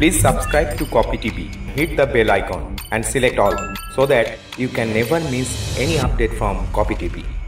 Please subscribe to Kopy TV, hit the bell icon and select all so that you can never miss any update from Kopy TV.